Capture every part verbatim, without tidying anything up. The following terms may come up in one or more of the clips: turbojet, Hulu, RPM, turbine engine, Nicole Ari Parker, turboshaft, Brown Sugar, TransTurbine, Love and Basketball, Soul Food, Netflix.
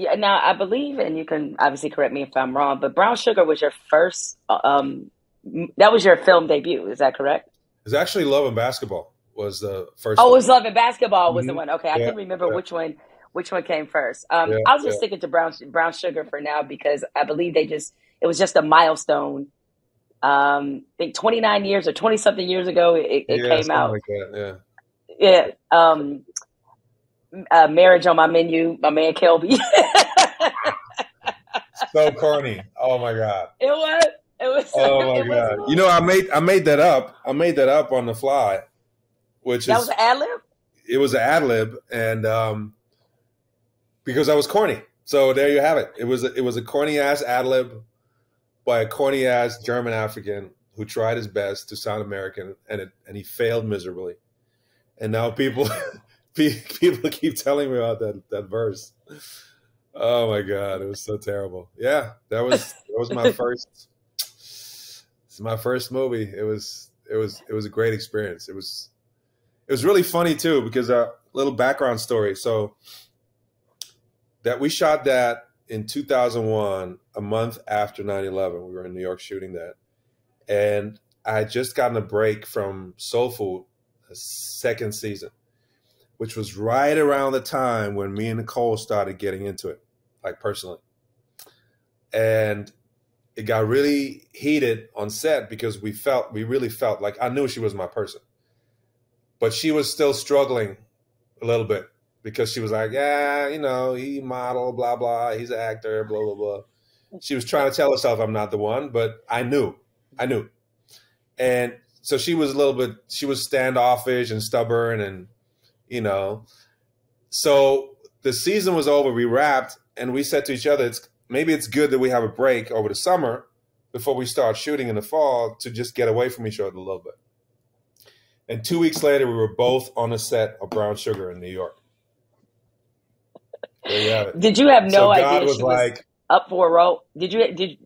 Yeah, now I believe, and you can obviously correct me if I'm wrong, but Brown Sugar was your first, um, that was your film debut. Is that correct? It was actually Love and Basketball was the first. Oh, one. It was Love and Basketball was mm-hmm. the one. Okay, yeah, I couldn't remember yeah. which one which one came first. Um, yeah, I was just yeah. sticking to Brown Brown Sugar for now because I believe they just it was just a milestone. Um, I think twenty-nine years or twenty something years ago it, it yeah, came out. Like that, yeah, yeah. Um, Uh, marriage on my menu, my man Kelby. So corny. Oh my God. It was. It was. Oh my God. Cool. You know, I made I made that up. I made that up on the fly, which that is. That was ad lib? It was an ad lib, and um, because I was corny. So there you have it. It was a, it was a corny ass ad lib by a corny ass German African who tried his best to sound American, and it, and he failed miserably, and now people. People keep telling me about that that verse. Oh my God, it was so terrible. Yeah, that was that was my first. It's my first movie. It was it was it was a great experience. It was it was really funny too because a uh, little background story. So that we shot that in two thousand one, a month after nine eleven, we were in New York shooting that, and I had just gotten a break from Soul Food, the second season, which was right around the time when me and Nicole started getting into it, like personally. And it got really heated on set because we felt, we really felt like I knew she was my person, but she was still struggling a little bit because she was like, yeah, you know, he model, blah, blah, he's an actor, blah, blah, blah. She was trying to tell herself I'm not the one, but I knew, I knew. And so she was a little bit, she was standoffish and stubborn and, you know, so the season was over, we wrapped, and we said to each other, it's maybe it's good that we have a break over the summer before we start shooting in the fall to just get away from each other a little bit. And two weeks later, we were both on the set of Brown Sugar in New York. There you have it. Did you have no so idea God was she like, was up for a role? Did you? Did you...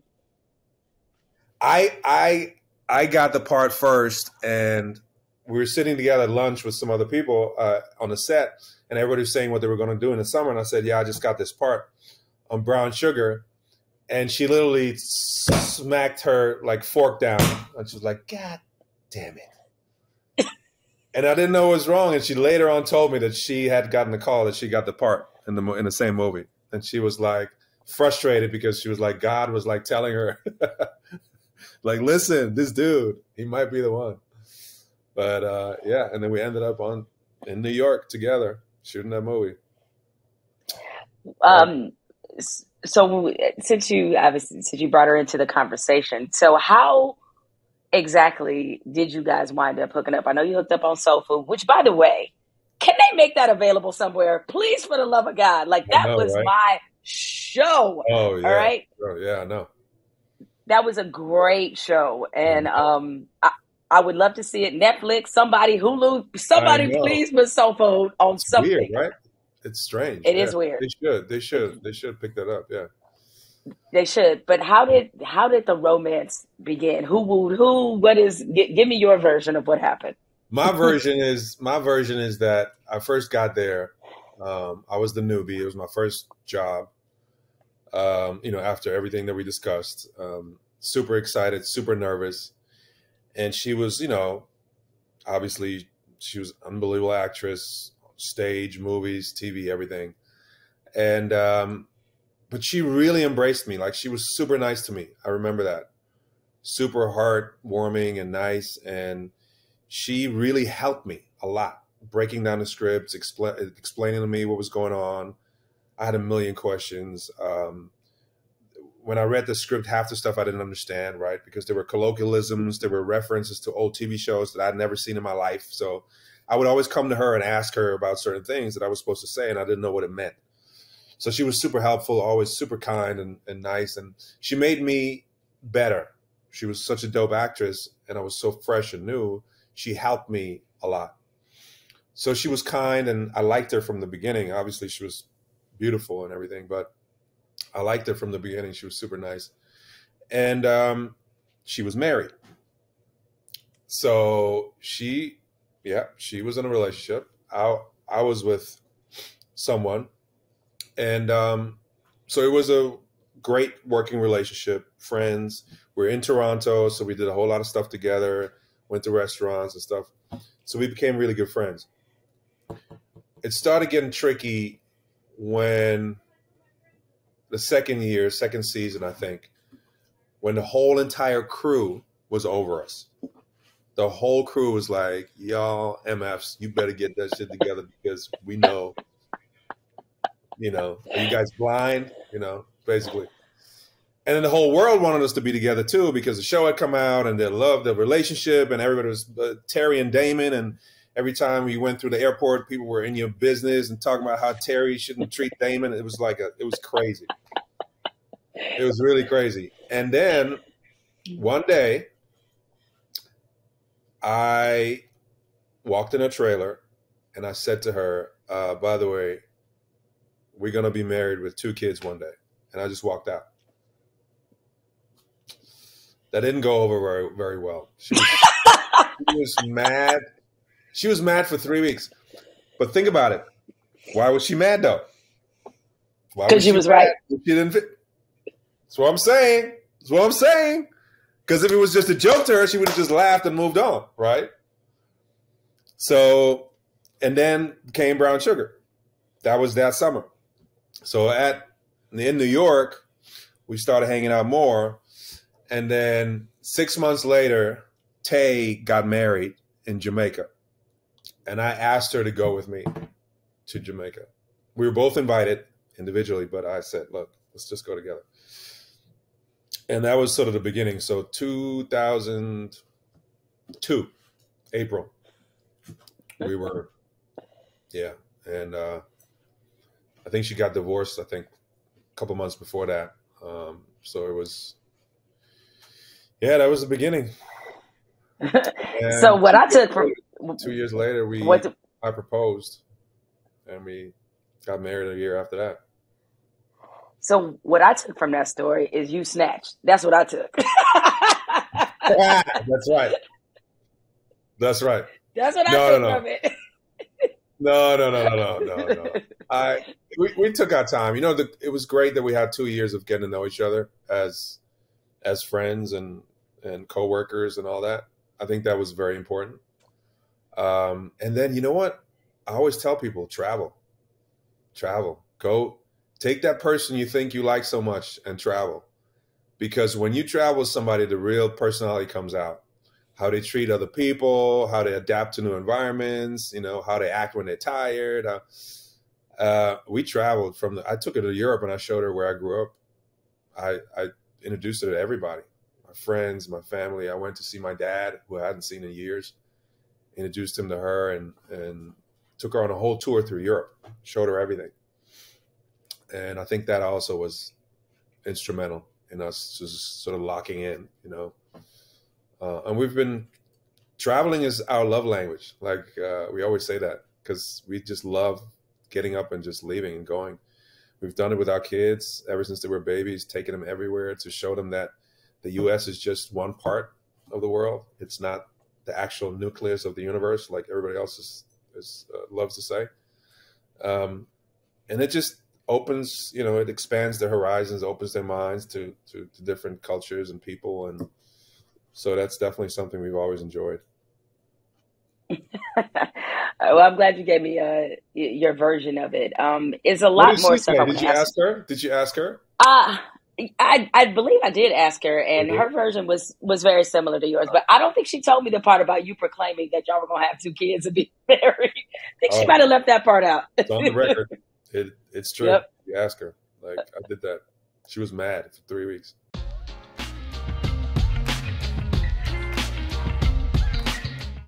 I, I, I got the part first, and we were sitting together at lunch with some other people uh, on the set, and everybody was saying what they were going to do in the summer. And I said, yeah, I just got this part on Brown Sugar. And she literally smacked her like fork down. And she was like, God damn it. And I didn't know what was wrong. And she later on told me that she had gotten a call that she got the part in the, in the same movie. And she was like frustrated because she was like, God was like telling her, like, listen, this dude, he might be the one. But uh, yeah, and then we ended up on in New York together shooting that movie. Um, so since you obviously since you brought her into the conversation, so how exactly did you guys wind up hooking up? I know you hooked up on Soul Food, which, by the way, can they make that available somewhere, please, for the love of God? Like that know, was right? my show. Oh yeah, all right, oh, yeah, I know. That was a great show, and mm-hmm. um. I, I would love to see it. Netflix, somebody, Hulu, somebody, please put Soul Food on it's something. Weird, right? It's strange. It yeah. is weird. They should. They should. They should pick that up. Yeah, they should. But how did how did the romance begin? Who wooed who? What is? G give me your version of what happened. My version is my version is that I first got there. Um, I was the newbie. It was my first job. Um, you know, after everything that we discussed, um, super excited, super nervous. And she was, you know, obviously she was an unbelievable actress, stage, movies, T V, everything. And, um, but she really embraced me. Like she was super nice to me. I remember that. Super heartwarming and nice. And she really helped me a lot, breaking down the scripts, expl- explaining to me what was going on. I had a million questions. Um, When I read the script, half the stuff I didn't understand, right? Because there were colloquialisms, there were references to old T V shows that I'd never seen in my life. So I would always come to her and ask her about certain things that I was supposed to say, and I didn't know what it meant. So she was super helpful, always super kind and, and nice. And she made me better. She was such a dope actress, and I was so fresh and new. She helped me a lot. So she was kind, and I liked her from the beginning. Obviously, she was beautiful and everything, but I liked her from the beginning. She was super nice. And um, she was married. So she, yeah, she was in a relationship. I, I was with someone. And um, so it was a great working relationship, friends. We're in Toronto, so we did a whole lot of stuff together, went to restaurants and stuff. So we became really good friends. It started getting tricky when the second year, second season, I think, when the whole entire crew was over us. The whole crew was like, y'all M Fs, you better get that shit together because we know, you know, are you guys blind? You know, basically. And then the whole world wanted us to be together too because the show had come out and they loved the relationship and everybody was uh, Terry and Damon. And every time we went through the airport, people were in your business and talking about how Terry shouldn't treat Damon. It was like, a, it was crazy. It was really crazy. And then one day I walked in a trailer and I said to her, uh, by the way, we're going to be married with two kids one day. And I just walked out. That didn't go over very, very well. She was, she was mad. She was mad for three weeks. But think about it. Why was she mad, though? Because she, she was right. She didn't fit. That's what I'm saying. That's what I'm saying. Because if it was just a joke to her, she would have just laughed and moved on, right? So, and then came Brown Sugar. That was that summer. So at in New York, we started hanging out more. And then six months later, Tay got married in Jamaica. And I asked her to go with me to Jamaica. We were both invited individually, but I said, look, let's just go together. And that was sort of the beginning. So two thousand two, April, we were, yeah. And uh, I think she got divorced, I think, a couple months before that. Um, so it was... Yeah, that was the beginning. So what I took from two years later, we what the, I proposed, and we got married a year after that. So what I took from that story is you snatched. That's what I took. Yeah, that's right. That's right. That's what no, I took no, no. from it. No, no, no, no, no, no, no. I we, we took our time. You know, the, it was great that we had two years of getting to know each other as. as friends and, and coworkers and all that. I think that was very important. Um, and then, you know what? I always tell people, travel, travel, go take that person you think you like so much and travel. Because when you travel with somebody, the real personality comes out, how they treat other people, how they adapt to new environments, you know, how they act when they're tired. How, uh, we traveled from the, I took her to Europe and I showed her where I grew up. I, I, introduced her to everybody, my friends, my family. I went to see my dad, who I hadn't seen in years, introduced him to her and, and took her on a whole tour through Europe, showed her everything. And I think that also was instrumental in us just sort of locking in, you know. Uh, and we've been, traveling is our love language. Like uh, we always say that because we just love getting up and just leaving and going. We've done it with our kids ever since they were babies, taking them everywhere to show them that the U S is just one part of the world. It's not the actual nucleus of the universe, like everybody else is, is, uh, loves to say. Um, and it just opens, you know, it expands their horizons, opens their minds to, to, to different cultures and people. And so that's definitely something we've always enjoyed. Well, I'm glad you gave me uh, your version of it. Um, it's a lot more stuff. Did you ask her? Did you ask her? Uh, I, I believe I did ask her, and her version was, was very similar to yours. But I don't think she told me the part about you proclaiming that y'all were going to have two kids and be married. I think she oh, might have left that part out. It's on the record. It, it's true. Yep. You ask her. Like, I did that. She was mad for three weeks.